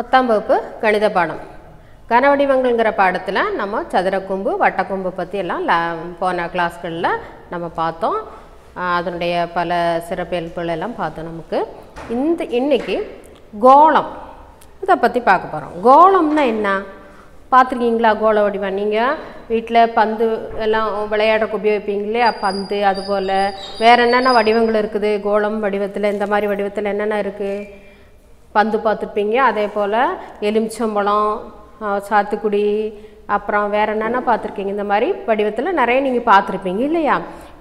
பத்தாம் வகுப்பு கணித பாடம் கனவடிவங்கள்ங்கற பாடத்துல நம்ம சதுரக்கூம்பு வட்டக்கூம்பு பத்தி எல்லாம் போன கிளாஸ்கள்ல நம்ம பார்த்தோம் அதனுடைய பல சிறப்பியல்புகள் எல்லாம் பார்த்தோம் நமக்கு இந்த இன்னைக்கு கோளம் இத பத்தி பார்க்க போறோம் கோளம்னா என்ன பாத்துக்கிங்களா கோள வடிவம் நீங்க வீட்ல பந்து எல்லாம் விளையாடக்கு உபயோகிப்பீங்களே பந்து அதுபோல வேற என்னென்ன வடிவங்கள் இருக்குது கோளம் வடிவத்துல இந்த மாதிரி வடிவத்துல என்னென்ன இருக்கு பந்து பாத்துப்பீங்க அதே போல எலுமிச்சம்பழம் சாத்துக்குடி அப்புறம் வேற என்னன்னா பாத்துக்கிங்க இந்த மாதிரி படிவத்துல நிறைய நீங்க பாத்துப்பீங்க இல்லையா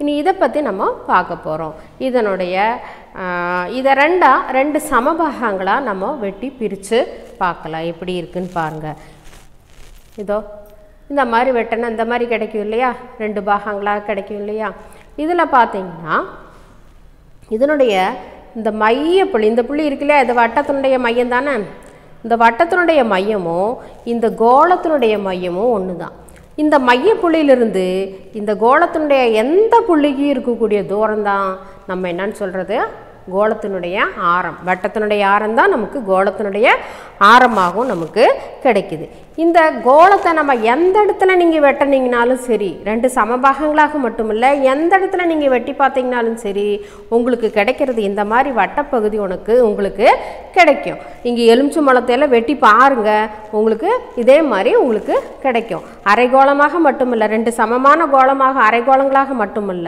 இனி இத பத்தி நம்ம பார்க்க போறோம் இதனுடைய இத ரெண்டு சமபாகங்களா நம்ம வெட்டி பிரிச்சு பார்க்கலாம் எப்படி இருக்குன்னு பாருங்க இதோ இந்த மாதிரி வெட்டனா இந்த மாதிரி கிடைக்கும் இல்லையா ரெண்டு பாகங்களா கிடைக்கும் இல்லையா இதுல பாத்தீங்கன்னா இதனுடைய இந்த மைய புள்ளி இந்த புள்ளி இருக்குல அது வட்டத்தினுடைய மையம் தானே இந்த வட்டத்தினுடைய மையமோ இந்த கோளத்தினுடைய மையமோ ஒண்ணுதான் இந்த மைய புள்ளியிலிருந்து இந்த கோளத்தினுடைய எந்த புள்ளிக்கு இருக்கக்கூடிய தூரம் தான் நம்ம என்னன்னு சொல்றது கோளத்தினுடைய ஆரம் வட்டத்தினுடைய ஆரம் தான் நமக்கு கோளத்தினுடைய ஆரமாகவும் நமக்கு கிடைக்குது இந்த கோளத்தை நம்ம எந்த இடத்துல நீங்க வெட்டனீங்கனாலும் சரி ரெண்டு சமபாகங்களாக மட்டும் இல்ல எந்த இடத்துல நீங்க வெட்டி பாத்தீங்கனாலும் சரி உங்களுக்கு கிடைக்கிறது இந்த மாதிரி வட்டப்பகுதி உங்களுக்கு கிடைக்கும் இங்க எலுமிச்சை மலத்தைல வெட்டி பாருங்க உங்களுக்கு இதே மாதிரி உங்களுக்கு கிடைக்கும் அரைகோளமாக மட்டும் இல்ல ரெண்டு சமமான கோளமாக அரைகோளங்களாக மட்டும் இல்ல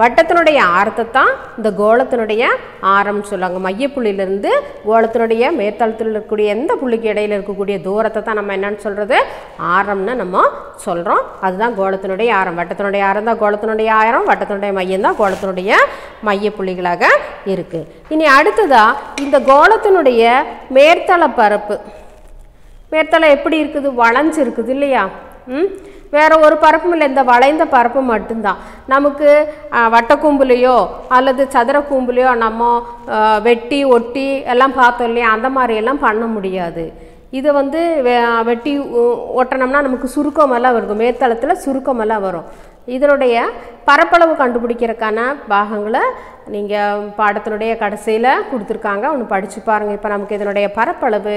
வட்டத்தினுடைய ஆரத்தை தான் இந்த கோளத்தினுடைய ஆரம் சொல்லுவாங்க மைய புள்ளியிலிருந்து கோளத்தினுடைய மேல்தளத்தில் இருக்கக்கூடிய எந்த புள்ளிக்கு இடையில இருக்கக்கூடிய தூரத்தை தான் நம்ம என்னன்னு சொல்றது ஆரம்னு நம்ம சொல்றோம் அதுதான் கோளத்தினுடைய ஆரம் வட்டத்தினுடைய ஆரம் தான் கோளத்தினுடைய ஆரம் வட்டத்தினுடைய மையம் தான் கோளத்தினுடைய மைய புள்ளிகளாக இருக்கு இனி அடுத்ததா இந்த கோளத்தினுடைய மேல்தள பரப்பு மேல்தளம் எப்படி இருக்குது வளைஞ்சிருக்குது இல்லையா வேற ஒரு பரப்பும் இல்லை இந்த வளைந்த பரப்பு மட்டும்தான் நமக்கு வட்டக்கூம்புலையோ அல்லது சதுரக்கூம்புலையோ நம்ம வெட்டி ஒட்டி எல்லாம் பார்த்தோம் இல்லையா அந்த மாதிரி எல்லாம் பண்ண முடியாது இது வந்து வெட்டி ஒட்டணும்னா நமக்கு சுருக்கமெல்லாம் வரும் மேல்தளத்தில் சுருக்கமெல்லாம் வரும் இதனுடைய பரப்பளவு கண்டுபிடிக்கிறதுக்கான பாகங்களை நீங்கள் பாடத்தினுடைய கடைசியில் கொடுத்துருக்காங்க ஒன்று படித்து பாருங்கள் இப்போ நமக்கு இதனுடைய பரப்பளவு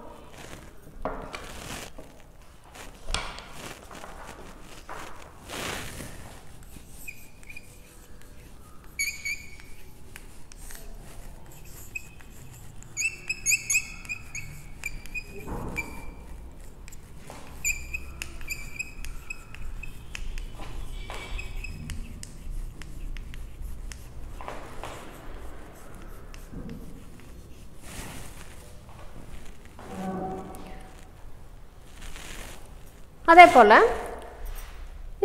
அதே போல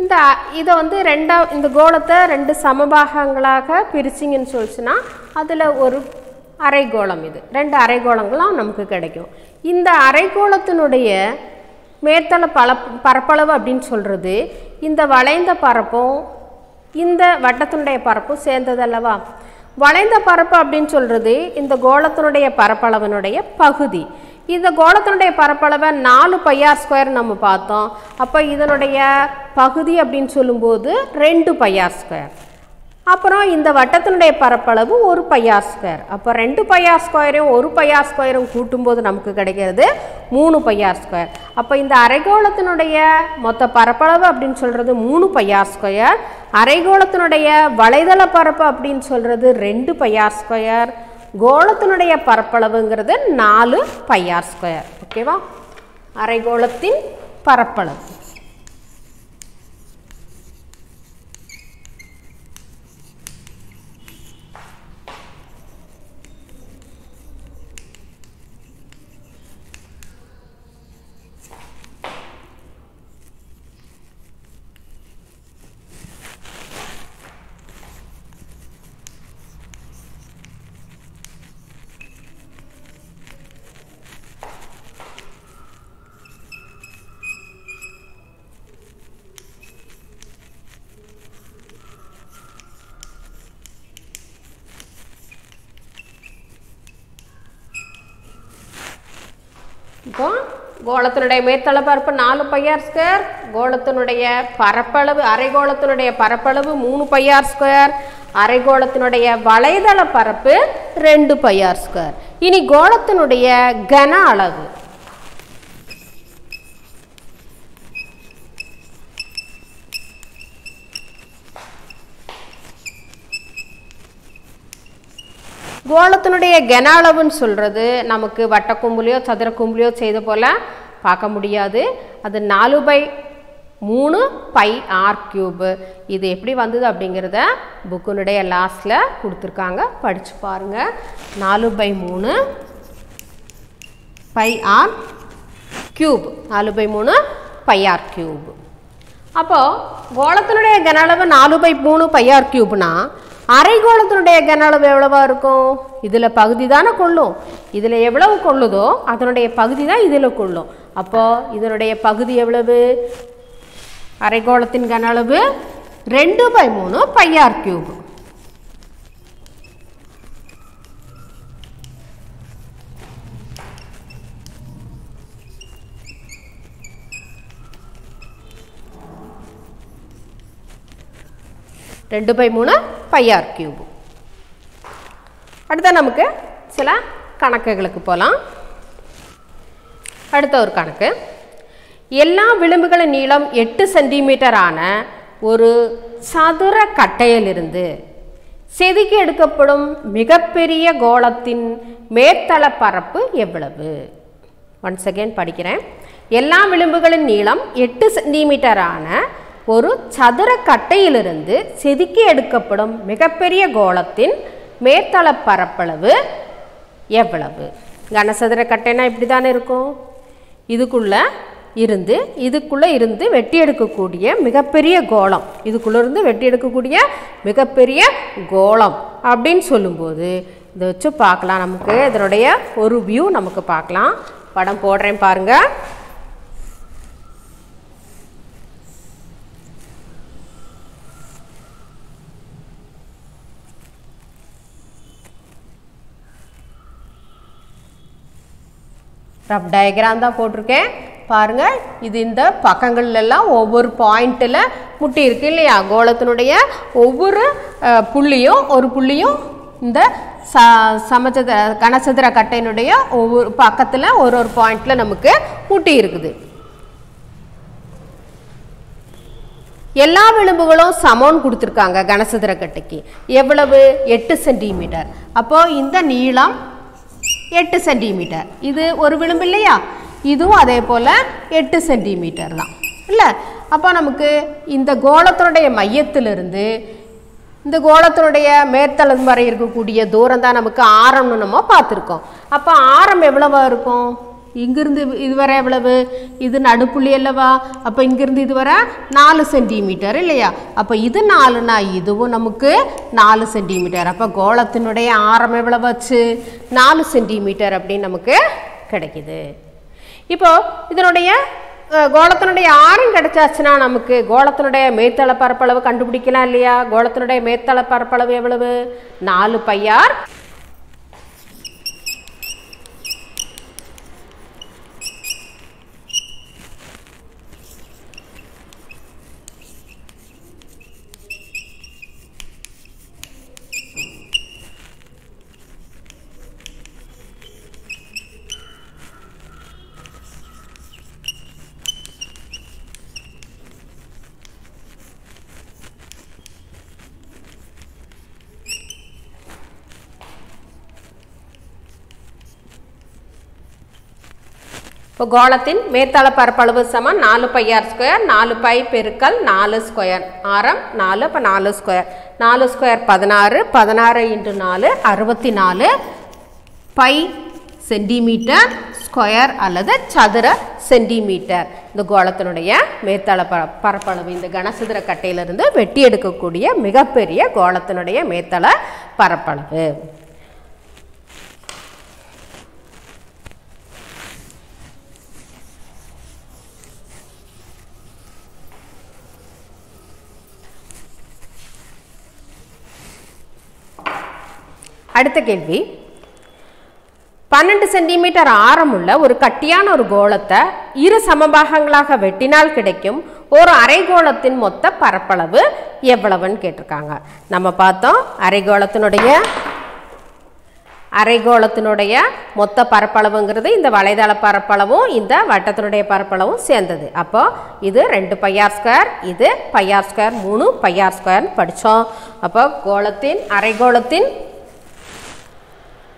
இந்த இத வந்து இந்த கோளத்தை ரெண்டு சமபாகங்களாக பிரிச்சிங்கன்னு சொல்லுச்சுனா அதுல ஒரு அரைகோளம் இது ரெண்டு அரைகோளங்களும் நமக்கு கிடைக்கும் இந்த அரைகோளத்தினுடைய மேல்தள பரப்பளவு அப்படின்னு சொல்றது இந்த வளைந்த பரப்பும் இந்த வட்டத்தினுடைய பரப்பும் சேர்ந்தது அல்லவா வளைந்த பரப்பு அப்படின்னு சொல்றது இந்த கோளத்தினுடைய பரப்பளவினுடைய பகுதி இந்த கோளத்தினுடைய பரப்பளவை 4πr² நம்ம பார்த்தோம் அப்ப இதனுடைய பகுதி அப்படின்னு சொல்லும்போது 2πr² அப்புறம் இந்த வட்டத்தினுடைய பரப்பளவு 1πr² அப்ப 2πr² 1πr² கூட்டும்போது நமக்கு கிடைக்கிறது 3πr² அப்ப இந்த அரைகோளத்தினுடைய மொத்த பரப்பளவு அப்படின்னு சொல்றது 3πr² அரைகோளத்தினுடைய வளைதள பரப்பு அப்படின்னு சொல்றது 2πr² கோளத்தினுடைய பரப்பளவுங்கிறது 4πr² ஓகேவா அரைகோளத்தின் பரப்பளவு கோளத்தினுடைய மேத்தள பரப்பு 4 πr2, கோளத்தினுடைய பரப்பளவு அரைகோளத்தினுடைய பரப்பளவு 3 πr2, அரைகோளத்தினுடைய வளைதள பரப்பு 2 πr2. இனி கோளத்தினுடைய கன அளவு, கோளத்தினுடைய கன அளவுன்னு சொல்கிறது நமக்கு வட்டக்கும்புலியோ சதுர கும்புலியோ செய்த போல் பார்க்க முடியாது. அது 4/3 πr³. இது எப்படி வந்தது அப்படிங்கிறத புக்குனுடைய லாஸ்டில் கொடுத்துருக்காங்க, படித்து பாருங்கள். 4/3 πr³, 4/3 πr³. அப்போது கோளத்தினுடைய கன அளவு 4/3 πr³னா அரைகோளத்தினுடைய கன அளவு எவ்வளவா இருக்கும்? இதில் பகுதி தானே கொள்ளும். இதில் எவ்வளவு கொள்ளுதோ அதனுடைய பகுதி தான் இதில் கொள்ளும். அப்போது இதனுடைய பகுதி எவ்வளவு? அரைகோளத்தின் கன அளவு 2/3 πr³. ரெண்டு பை மூணு பையார் கியூபு. அடுத்த நமக்கு சில கணக்குகளுக்கு போகலாம். அடுத்த ஒரு கணக்கு, எல்லா விளிம்புகளின் நீளம் 8 சென்டிமீட்டரான ஒரு சதுர கட்டையிலிருந்து செதுக்கி எடுக்கப்படும் மிகப்பெரிய கோளத்தின் மேற்தள பரப்பு எவ்வளவு? ஒன்ஸ் அகெயின் படிக்கிறேன். எல்லா விளிம்புகளின் நீளம் 8 சென்டிமீட்டரான ஒரு சதுர கட்டையிலிருந்து செதுக்கி எடுக்கப்படும் மிகப்பெரிய கோளத்தின் மேற்தள பரப்பளவு எவ்வளவு? கனசதுர கட்டைனா இப்படி தானே இருக்கும். இதுக்குள்ளே இருந்து வெட்டி எடுக்கக்கூடிய மிகப்பெரிய கோளம், அப்படின்னு சொல்லும்போது இதை வச்சு பார்க்கலாம். நமக்கு இதனுடைய ஒரு வியூ நமக்கு பார்க்கலாம். படம் போடுறேன் பாருங்கள். ரப் டயக்ராம் தான் போட்டிருக்கேன் பாருங்கள். இது இந்த பக்கங்கள்லாம் ஒவ்வொரு பாயிண்ட்டில் முட்டி இருக்கு இல்லையா? கோளத்தினுடைய ஒவ்வொரு புள்ளியும் இந்த சமச்சதுர கனசதுர கட்டையினுடைய ஒவ்வொரு பக்கத்தில் ஒரு பாயிண்டில் நமக்கு முட்டி இருக்குது. எல்லா விளிம்புகளும் சமோன்னு கொடுத்துருக்காங்க. கனசதுர கட்டைக்கு எவ்வளவு? 8 சென்டிமீட்டர். அப்போது இந்த நீளம் 8 சென்டிமீட்டர், இது ஒரு விளிம்பு இல்லையா? இதுவும் அதே போல் 8 சென்டிமீட்டர் தான் இல்லை? அப்போ நமக்கு இந்த கோளத்தினுடைய மையத்திலிருந்து இந்த கோளத்தினுடைய மேற்தளம் வரை இருக்கக்கூடிய தூரம் தான் நமக்கு ஆரம்னு நம்ம பார்த்துருக்கோம். அப்போ ஆரம் எவ்வளவா இருக்கும்? இங்கிருந்து இதுவரை எவ்வளவு? இது நடுப்புள்ளி அல்லவா? அப்போ இங்கிருந்து இதுவரை 4 சென்டிமீட்டர் இல்லையா? அப்போ இது 4னா இதுவும் நமக்கு 4 சென்டிமீட்டர். அப்போ கோளத்தினுடைய ஆரம் எவ்வளவாச்சு? 4 சென்டிமீட்டர் அப்படின்னு நமக்கு கிடைக்குது. இப்போது இதனுடைய கோளத்தினுடைய ஆரம் கிடைச்சாச்சுன்னா நமக்கு கோளத்தினுடைய மேற்தள பரப்பளவு கண்டுபிடிக்கலாம் இல்லையா? கோளத்தினுடைய மேற்தள பரப்பளவு எவ்வளவு? 4πr. இப்போ கோளத்தின் மேற்தள பரப்பளவு சமம் 4 πr². 4π × 4 ஸ்கொயர், ஆரம் 4, இப்போ 4 ஸ்கொயர், 4 ஸ்கொயர் 16, 16 × 4 64 π சென்டிமீட்டர் ஸ்கொயர் அல்லது சதுர சென்டிமீட்டர். இந்த கோளத்தினுடைய மேற்தள பரப்பளவு, இந்த கனசதுர கட்டையிலிருந்து வெட்டி எடுக்கக்கூடிய மிகப்பெரிய கோளத்தினுடைய மேற்தள பரப்பளவு. அடுத்த கேள்வி, 12 cm ஆரமுள்ள ஒரு கட்டியான ஒரு கோளத்தை இரு சமபாகங்களாக வெட்டினால் கிடைக்கும் ஒரு அரைகோளத்தின் மொத்த பரப்பளவு எவ்வளவுன்னு கேட்டிருக்காங்க. நம்ம பார்த்தோம் அரைகோளத்தினுடைய மொத்த பரப்பளவுங்கிறது இந்த வளைதள பரப்பளவும் இந்த வட்டத்தினுடைய பரப்பளவும் சேர்ந்தது. அப்போ இது 2πr², இது πr², 3πr² படிச்சோம். அப்போ கோளத்தின்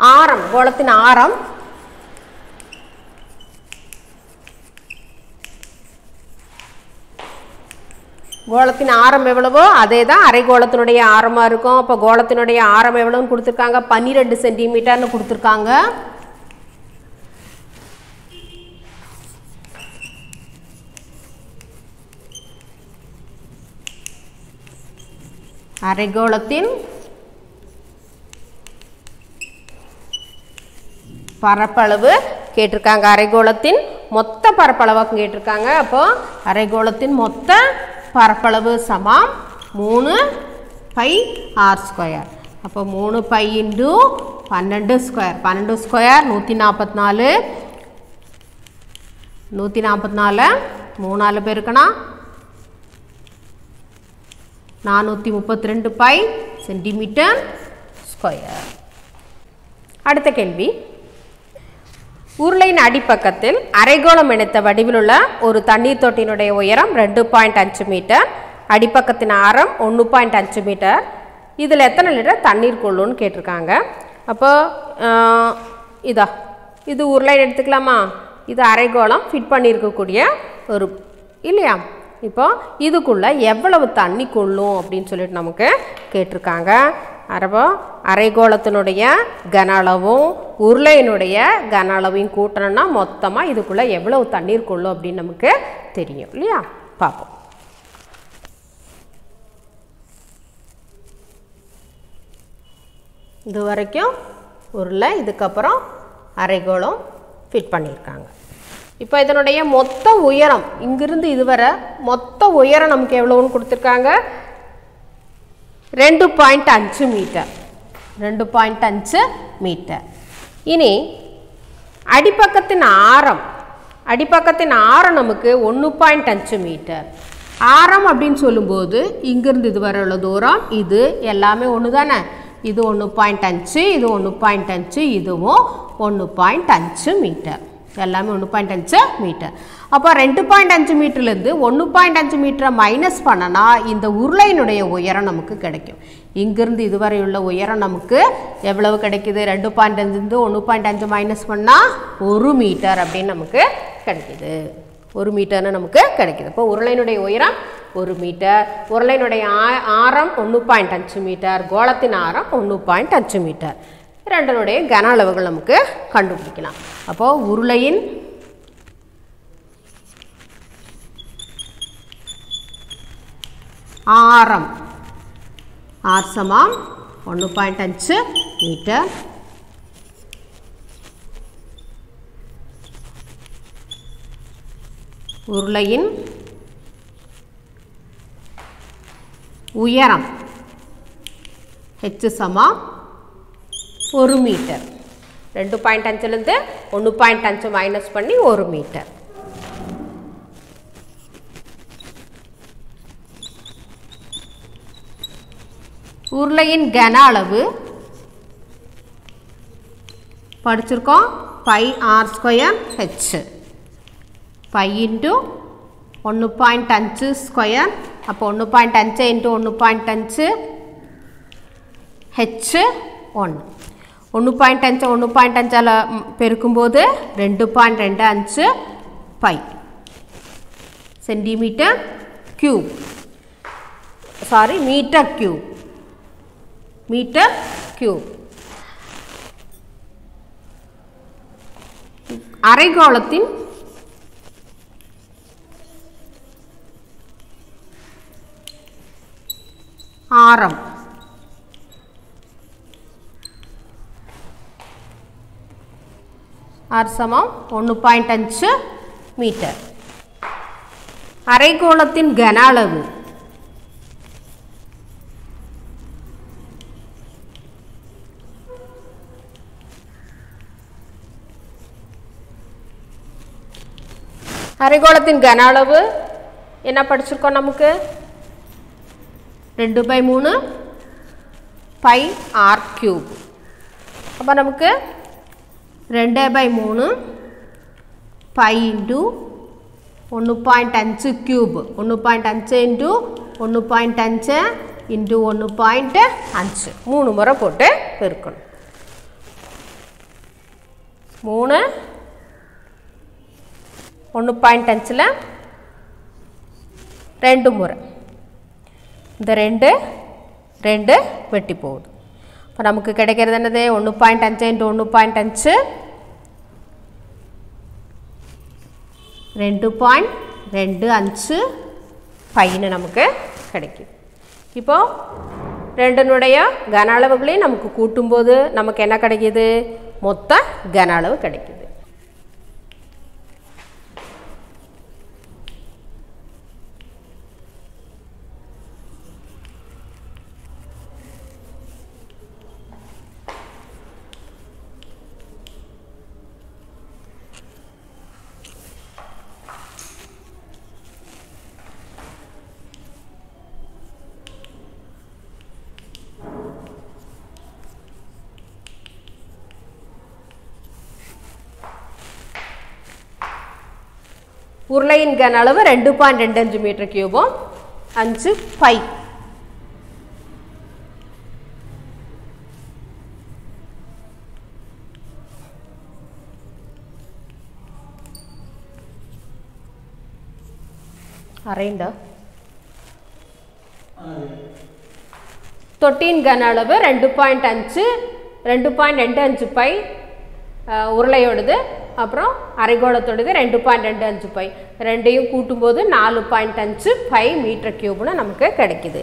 ஆரம் 12 அதே தான் அரைகோளத்தினுடைய ஆரமா இருக்கும். அப்போ கோளத்தினுடைய ஆரம் எவ்வளவுன்னு கொடுத்துருக்காங்க, 12 சென்டிமீட்டர்னு கொடுத்துருக்காங்க. அரைகோளத்தின் பரப்பளவு கேட்டிருக்காங்க, அரைகோளத்தின் மொத்த பரப்பளவாக கேட்டிருக்காங்க. அப்போ அரைகோளத்தின் மொத்த பரப்பளவு சமம் 3πr². அப்போ 3π × 12², 12² 144. 144 3 பேருக்குன்னா 432π cm². அடுத்த கேள்வி, உருளையின் அடிப்பக்கத்தில் அரைகோளம் இணைத்த வடிவிலுள்ள ஒரு தண்ணீர் தொட்டியினுடைய உயரம் 2.5 மீட்டர், அடிப்பக்கத்தின் ஆரம் 1.5 மீட்டர். இதில் எத்தனை லிட்டர் தண்ணீர் கொள்ளுன்னு கேட்டிருக்காங்க. அப்போ இது உருளையின் எடுத்துக்கலாமா, இது அரைகோளம் ஃபிட் பண்ணியிருக்கக்கூடிய ஒரு இல்லையா. இப்போ இதுக்குள்ளே எவ்வளவு தண்ணி கொள்ளும் அப்படின்னு சொல்லிட்டு நமக்கு கேட்டிருக்காங்க. அரபோ அரைகோளத்தினுடைய கன அளவும் உருளையினுடைய கன அளவையும் கூட்டணும்னா மொத்தமாக இதுக்குள்ளே எவ்வளவு தண்ணீர் கொள்ளும் அப்படின்னு நமக்கு தெரியும் இல்லையா. பார்ப்போம். இது வரைக்கும் உருளை, இதுக்கப்புறம் அரைகோளம் ஃபிட் பண்ணியிருக்காங்க. இப்போ இதனுடைய மொத்த உயரம், இங்கிருந்து இதுவரை மொத்த உயரம் நமக்கு எவ்வளோன்னு கொடுத்துருக்காங்க, 2.5 மீட்டர். இனி அடிப்பக்கத்தின் ஆரம் நமக்கு 1.5 மீட்டர். ஆரம் அப்படின்னு சொல்லும்போது இங்கிருந்து இது வரை உள்ள தூரம், இது எல்லாமே ஒன்று தானே. இது 1.5, இது 1.5, இதுவும் 1.5 மீட்டர், எல்லாமே 1.5 மீட்டர். அப்போ 2.5 மீட்டர்லேருந்து 1.5 மீட்டரை மைனஸ் பண்ணனா இந்த உருளையினுடைய உயரம் நமக்கு கிடைக்கும். இங்கிருந்து இதுவரை உள்ள உயரம் நமக்கு எவ்வளவு கிடைக்குது, 2.5லேருந்து 1.5 மைனஸ் பண்ணால் 1 மீட்டர் அப்படின்னு நமக்கு கிடைக்கிது. 1 மீட்டர்னு நமக்கு கிடைக்கிது. இப்போ உருளையினுடைய உயரம் 1 மீட்டர், உருளையினுடைய ஆரம் 1.5 மீட்டர், கோளத்தின் ஆரம் 1.5 மீட்டர். ரெண்டனுடைய கன அளவுகள் நமக்கு கண்டுபிடிக்கலாம். அப்போது உருளையின் ஆரம் சமம் 1.5 மீட்டர், உருளையின் உயரம் சமம் 1 மீட்டர். 2.5லேருந்து 1.5 மைனஸ் பண்ணி 1 மீட்டர். உருளையின் கன அளவு படிச்சிருக்கோம், πr²h, π × 1.5². அப்போ 1.5 × 1.5 h 1. 1.5 1.5 பெருக்கும்போது 2.25 மீட்டர் கியூப். அரைகோளத்தின் ஆரம் சமம் 1.5 மீட்டர். அரைகோளத்தின் கன அளவு அரைகோளத்தின் கன அளவு என்ன படிச்சிருக்கோம் நமக்கு 2/3 பை r cube. அப்ப நமக்கு 2/3 pi into 1.5 cube. 1.5 into 1.5 into 1.5. 3 முறை போட்டு பெருக்கணும். 3 1.5ல 2 முறை. இந்த 2 வெட்டி போகுது. அப்ப நமக்கு கிடைக்கிறது என்னது 1.5 into 1.5 2.25 பைன்னு நமக்கு கிடைக்கும். இப்போ ரெண்டினுடைய கன அளவுகளையும் நமக்கு கூட்டும்போது நமக்கு என்ன கிடைக்குது? மொத்த கன அளவு கிடைக்குது. உருளையின் கன அளவு 2.25 மீட்டர் கியூபும் 5 பை. தொட்டியின் கன அளவு 2.25 பை உருளையோடது, அப்புறம் அரைகோளத்தோடது 2.25 பை. ரெண்டையும் கூட்டும்போது 4.5 பை மீட்டர் கியூப்னு நமக்கு கிடைக்குது.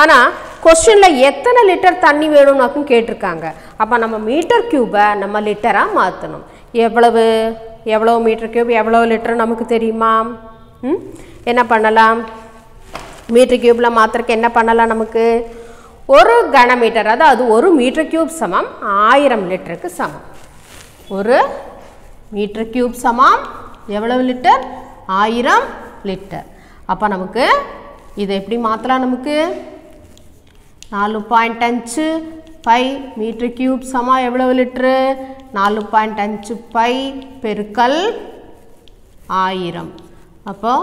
ஆனால் கொஸ்டினில் எத்தனை லிட்டர் தண்ணி வேணும்னாக்கும் கேட்டிருக்காங்க. அப்போ நம்ம மீட்டர் கியூபை நம்ம லிட்டராக மாற்றணும். எவ்வளோ மீட்டர் கியூப் எவ்வளோ லிட்டர் நமக்கு தெரியுமா? என்ன பண்ணலாம்? மீட்டர் கியூப்பில் மாற்றுறதுக்கு என்ன பண்ணலாம்? நமக்கு ஒரு கனமீட்டர், அதாவது ஒரு மீட்டர் கியூப் சமம் 1000 லிட்டருக்கு சமம். ஒரு மீட்டர் கியூப் சமம் எவ்வளவு லிட்டர்? 1000 லிட்டர். அப்போ நமக்கு இதை எப்படி மாற்றலாம்? நமக்கு 4.5 பை மீட்டர் கியூப் சமம் எவ்வளவு லிட்டரு? 4.5 பை பெருக்கல் 1000. அப்போ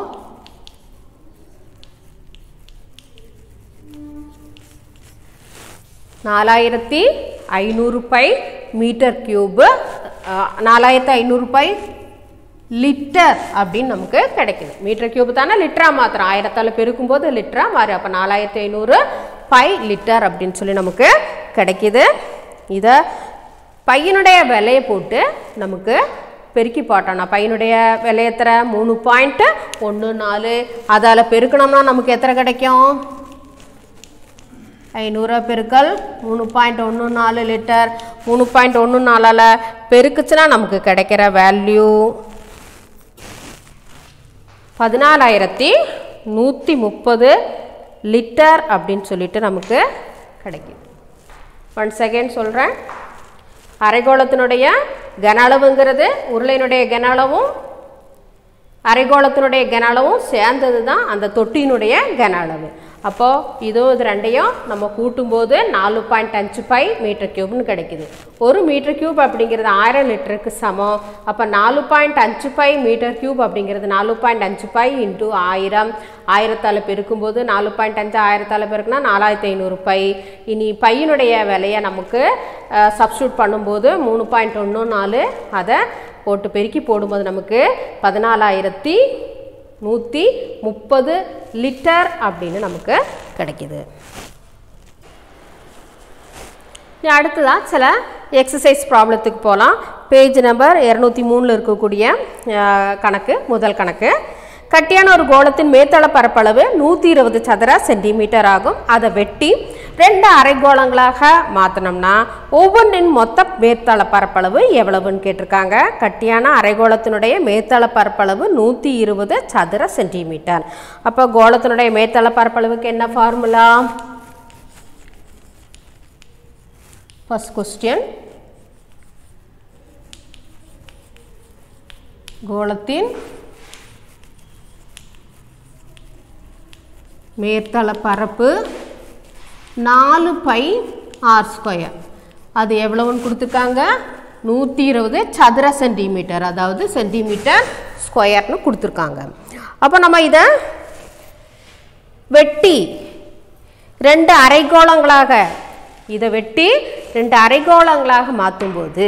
4500 pi metre cube 4500 pi litre அப்படின்னு நமக்கு கிடைக்குது. மீட்டர் கியூப் தானே லிட்டரா மாத்திரம், 1000ஆல் பெருக்கும்போது லிட்டரா மாறு. அப்போ 4500 பை லிட்டர் அப்படின்னு சொல்லி நமக்கு கிடைக்குது. இதை பையனுடைய விலையை போட்டு நமக்கு பெருக்கி போட்டோம்னா பையனுடைய விலை எத்தனை? 3.14. அதால் பெருக்கணும்னா நமக்கு எத்தனை கிடைக்கும்? 500 பெருக்கல் 3.14 லிட்டர். 3.14ஆல் பெருக்குச்சுன்னா நமக்கு கிடைக்கிற வேல்யூ 14,130 லிட்டர் அப்படின்னு சொல்லிட்டு நமக்கு கிடைக்கும். ஒன் செகண்ட் சொல்கிறேன். அரைகோளத்தினுடைய கன அளவுங்கிறது உருளையினுடைய கன அளவும் அரைகோளத்தினுடைய கன அளவும் சேர்ந்தது தான் அந்த தொட்டியினுடைய கன அளவு. அப்போது இதோ இது ரெண்டையும் நம்ம கூட்டும்போது 4.5 பை மீட்டர் கியூப்னு கிடைக்குது. ஒரு மீட்டர் கியூப் அப்படிங்கிறது 1000 லிட்டருக்கு சமம். அப்போ 4.5 பை மீட்டர் கியூப் அப்படிங்கிறது 4.5 பை இன்ட்டு 1000. 1000ஆல் பெருக்கும்போது 4.5 1000ஆல் பெருக்குனா 4500 பை. இனி பையனுடைய விலையை நமக்கு சப்ஸ்டியூட் பண்ணும்போது 3.14 அதை போட்டு பெருக்கி போடும்போது நமக்கு 14,130 லிட்டர் அப்படின்னு நமக்கு கிடைக்குது. அடுத்ததான் சில எக்ஸசைஸ் ப்ராப்ளத்துக்கு போகலாம். பேஜ் நம்பர் 203 இருக்கக்கூடிய கணக்கு, முதல் கணக்கு. கட்டியான ஒரு கோளத்தின் மேத்தள பரப்பளவு 120 சதுர சென்டிமீட்டர் ஆகும். அதை வெட்டி 2 அரைகோளங்களாக மாற்றினோம்னா ஒவ்வொன்றின் மொத்த மேத்தள பரப்பளவு எவ்வளவுன்னு கேட்டிருக்காங்க. கட்டியான அரைகோளத்தினுடைய மேத்தள பரப்பளவு 120 சதுர சென்டிமீட்டர். அப்போ கோளத்தினுடைய மேத்தள பரப்பளவுக்கு என்ன ஃபார்முலா? ஃபர்ஸ்ட் கொஸ்டின், கோளத்தின் மேற்தள பரப்பு 4 π r². அது எவ்வளவுன்னு கொடுத்துருக்காங்க? 120 சதுர சென்டிமீட்டர், அதாவது சென்டிமீட்டர் ஸ்கொயர்னு கொடுத்துருக்காங்க. அப்போ நம்ம இதை வெட்டி 2 அரைக்கோளங்களாக மாற்றும்போது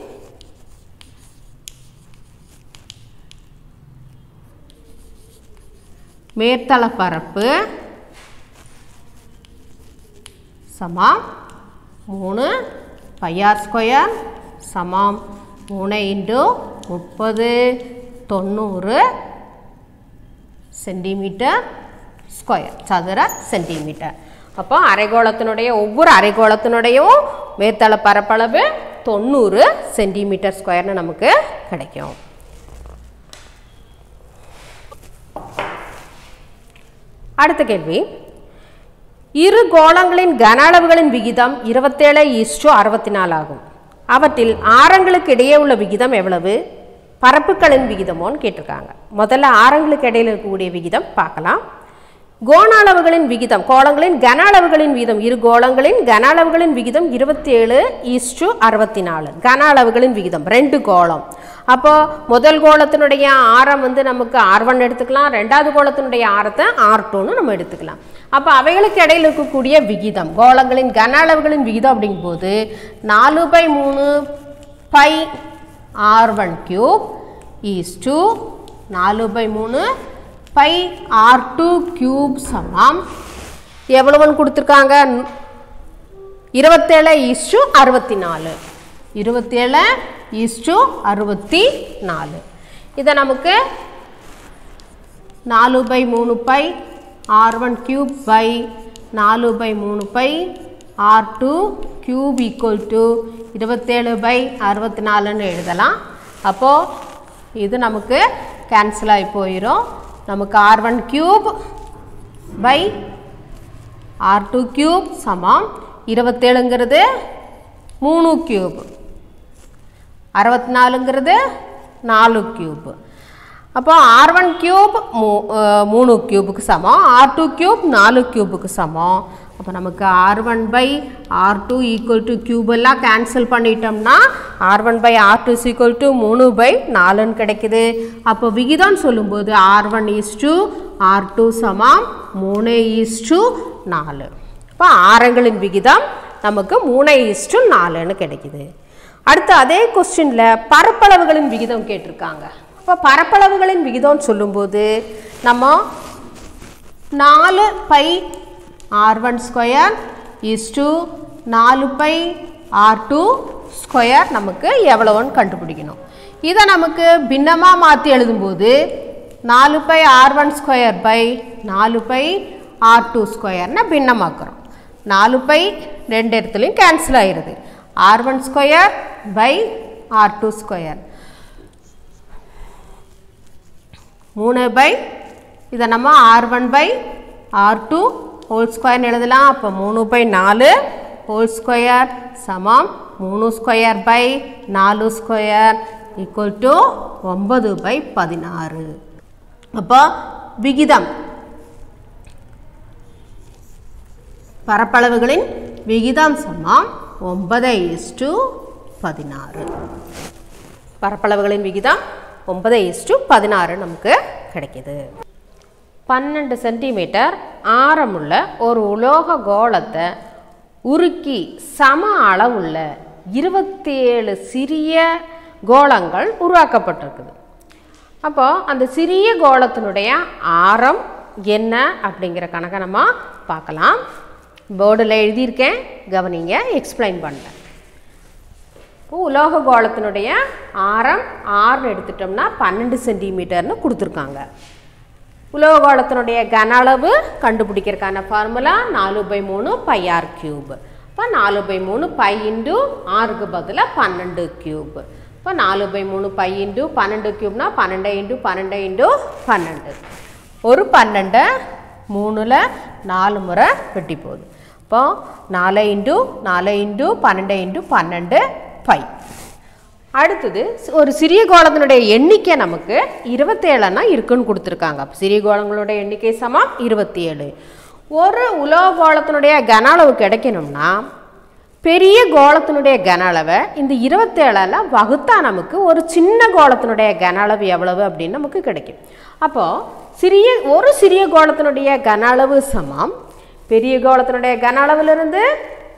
மேற்தள பரப்பு சமம் 3 πr² சமம் 3 × 30 90 சென்டிமீட்டர் ஸ்கொயர், சதுர சென்டிமீட்டர். அப்போ அரைக்கோளத்தினுடைய ஒவ்வொரு அரைக்கோளத்தினுடையும் மேற்தள பரப்பளவு 90 சென்டிமீட்டர் ஸ்கொயர்னு நமக்கு கிடைக்கும். அடுத்த கேள்வி, இரு கோளங்களின் கன அளவுகளின் விகிதம் 27:64 ஆகும். அவற்றில் ஆரங்களுக்கு இடையே உள்ள விகிதம் எவ்வளவு, பரப்புகளின் விகிதமோன்னு கேட்டிருக்காங்க. முதல்ல ஆரங்களுக்கு இடையில் இருக்கக்கூடிய விகிதம் பார்க்கலாம். கோண அளவுகளின் விகிதம், கோளங்களின் கன அளவுகளின் விகிதம், இரு கோளங்களின் கன அளவுகளின் விகிதம் 27:64. கன அளவுகளின் விகிதம் 2 கோளம். அப்போ முதல் கோளத்தினுடைய ஆரம் வந்து நமக்கு R1 எடுத்துக்கலாம், 2வது கோளத்தினுடைய ஆரத்தை R2ன்னு நம்ம எடுத்துக்கலாம். அப்போ அவைகளுக்கு இடையில் இருக்கக்கூடிய விகிதம், கோளங்களின் கன அளவுகளின் விகிதம் அப்படிங்கும்போது 4/3 πr³ = 4/3 πr² சமம் எவ்வளவுன்னு கொடுத்துருக்காங்க? 27:64. 27:64. இதை நமக்கு 4/3 π r³ / 4/3 π r² = 27/64ன்னு எழுதலாம். அப்போ இது நமக்கு கேன்சல் ஆகி போயிடும். நமக்கு R1³ / R2³ சமம் 27ங்கிறது 3³ 64ங்கிறது 4³ அப்போ R1³ 3³ சமம், R2³ 4³ சமம். அப்போ நமக்கு R1/R2 = எல்லாம் கேன்சல் பண்ணிட்டோம்னா R1/R2 = 3/4 கிடைக்குது. அப்போ விகிதம் சொல்லும்போது R1:R2 சமம் 3:4. இப்போ ஆரங்களின் விகிதம் நமக்கு 3:4ன்னு கிடைக்குது. அடுத்து அதே கொஸ்டினில் பரப்பளவுகளின் விகிதம் கேட்டிருக்காங்க. இப்போ பரப்பளவுகளின் விகிதம்னு சொல்லும்போது நம்ம 4 π r1² = 4 π r2² நமக்கு எவ்வளோன்னு கண்டுபிடிக்கணும். இதை நமக்கு பின்னமாக மாற்றி எழுதும்போது 4 π r1² / 4 π r2² பின்னமாக்குறோம். 4π 2 இடத்துலையும் கேன்சல் ஆயிடுது. R1² / R2² 3 இதை நம்ம R1/R2² எழுதலாம். அப்போ 3/4 சமம் 3² / 4² = 9/16. அப்போ விகிதம், பரப்பளவுகளின் விகிதம் சமம் 9:16. பரப்பளவுகளின் விகிதம் 9:16 நமக்கு கிடைக்கிது. 12 சென்டிமீட்டர் ஆரமுள்ள ஒரு உலோக கோளத்தை உருக்கி சம அளவுள்ள 27 சிறிய கோளங்கள் உருவாக்கப்பட்டிருக்குது. அப்போ அந்த சிறிய கோளத்தினுடைய ஆரம் என்ன அப்படிங்கிற கணக்கை நம்ம பார்க்கலாம். போர்டில் எழுதியிருக்கேன், கவனிங்க, எக்ஸ்பிளைன் பண்ணுறேன். இப்போ உலோக கோளத்தினுடைய ஆரம் ஆறுன்னு எடுத்துட்டோம்னா 12 சென்டிமீட்டர்னு கொடுத்துருக்காங்க. உலோகோளத்தினுடைய கன அளவு கண்டுபிடிக்கிறதுக்கான ஃபார்முலா 4/3 πr³. இப்போ அப்போ 4/3 பை இன்டு 6க்கு பதிலாக 12 கியூப். அப்போ 4/3 பை இன்டு 12 கியூப்னா 12 இன்டு 12 இன்டு 12. ஒரு 12 3ல 4 முறை வெட்டி போகுது. அப்போ 4 இன்டு 4 இன்டு 12 இன்டு 12 பை. அடுத்தது ஒரு சிறிய கோளத்தினுடைய எண்ணிக்கை நமக்கு 27 இருக்குன்னு கொடுத்துருக்காங்க. அப்போ சிறிய கோளங்களுடைய எண்ணிக்கை சமம் 27. ஒரு உலோகோளத்தினுடைய கன அளவு கிடைக்கணும்னா பெரிய கோளத்தினுடைய கன அளவை இந்த 27 வகுத்தா நமக்கு ஒரு சின்ன கோளத்தினுடைய கன அளவு எவ்வளவு அப்படின்னு நமக்கு கிடைக்கும். அப்போது ஒரு சிறிய கோளத்தினுடைய கன அளவு சமம் பெரிய கோளத்தினுடைய கன அளவிலிருந்து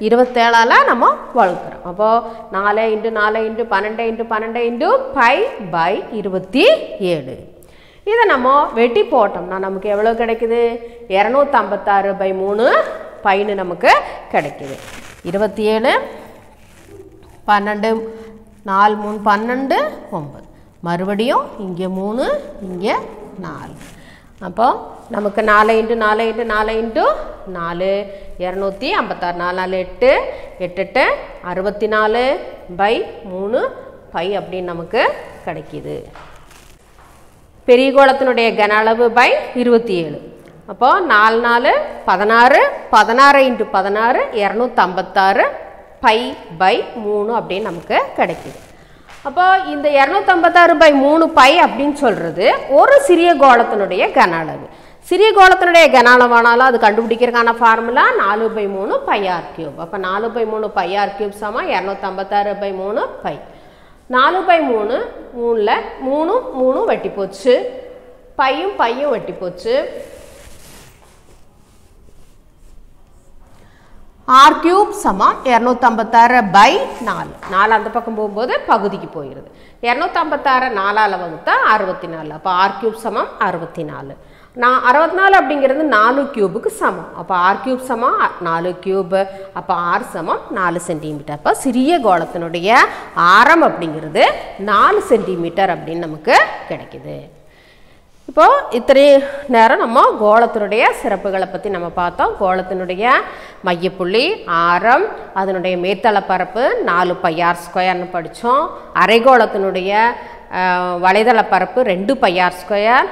27 நம்ம வகுக்கிறோம். அப்போது 4 into 4 into 12 into 12 into pi pi 27. இதை நம்ம வெட்டி போட்டோம்னா நமக்கு எவ்வளோ கிடைக்குது? 256/3 பைன்னு நமக்கு கிடைக்குது. 27 12 4 3 12 9. மறுபடியும் இங்கே 3 இங்கே 4. அப்போ நமக்கு 4 into 4 into 4 into 4 256 4 4 8 8 8 64 pi 3 pi அப்படின்னு நமக்கு கிடைக்கிது. பெரிய கோளத்தினுடைய கன அளவு பை 27. அப்போ 4 4 16 16 இன்ட்டு 16 256 பை பை 3 அப்படின்னு நமக்கு கிடைக்குது. அப்போ இந்த 256/3 பை அப்படின்னு சொல்கிறது ஒரு சிறிய கோளத்தினுடைய கன அளவு. சிறிய கோளத்தினுடைய கன அளவானாலும் அது கண்டுபிடிக்கிறதுக்கான ஃபார்முலா 4/3 பை ஆர் கியூப். அப்போ 4/3 பை ஆர் கியூப் சமம் 256/3 பை. 4/3 3ல் 3 வெட்டி போச்சு, பையும் பையும் வெட்டி போச்சு. ஆர் கியூப் சமம் 256/4. 4 அந்த பக்கம் போகும்போது பகுதிக்கு போயிடுது. 256 4ஆல் வகுத்தா 64. அப்போ ஆர் கியூப் சமம் 64. 64 அப்படிங்கிறது 4 கியூபுக்கு சமம். அப்போ ஆர் கியூப் சமம் 4 கியூப். அப்போ ஆர் சமம் 4 சென்டிமீட்டர். அப்போ சிறிய கோளத்தினுடைய ஆரம் அப்படிங்கிறது 4 சென்டிமீட்டர் அப்படின்னு நமக்கு கிடைக்குது. இப்போது இத்தனை நேரம் நம்ம கோளத்தினுடைய சிறப்புகளை பற்றி நம்ம பார்த்தோம். கோளத்தினுடைய மையப்புள்ளி, ஆரம், அதனுடைய மேற்தளப்பரப்பு 4 பையார் ஸ்கொயர்னு படித்தோம். அரைகோளத்தினுடைய வலைதளப்பரப்பு 2 பையார் ஸ்கொயர்,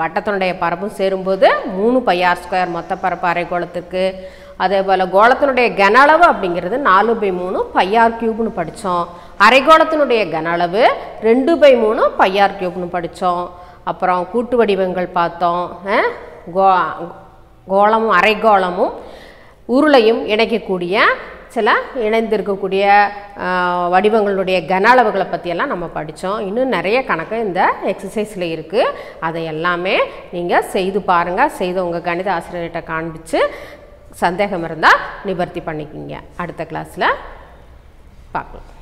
வட்டத்தினுடைய பரப்பும் சேரும்போது 3 பையார் ஸ்கொயர் மொத்த பரப்பு அரைகோளத்துக்கு. அதே போல் கோளத்தினுடைய கன அளவு அப்படிங்கிறது 4/3 பையார் கியூப்னு படித்தோம். அரைகோளத்தினுடைய கன அளவு 2/3 பையார் கியூப்னு படித்தோம். அப்புறம் கூட்டு வடிவங்கள் பார்த்தோம். கோளமும் அரைகோளமும் உருளையும் இணைக்கக்கூடிய சில இணைந்திருக்கக்கூடிய வடிவங்களுடைய கன அளவுகளை பற்றியெல்லாம் நம்ம படித்தோம். இன்னும் நிறைய கணக்கு இந்த எக்ஸசைஸில் இருக்குது. அதை எல்லாமே நீங்கள் செய்து பாருங்கள். செய்து உங்கள் கணித ஆசிரியர்கிட்ட காண்பித்து சந்தேகம் இருந்தால் நிவர்த்தி பண்ணிக்கிங்க. அடுத்த கிளாஸில் பார்க்கலாம்.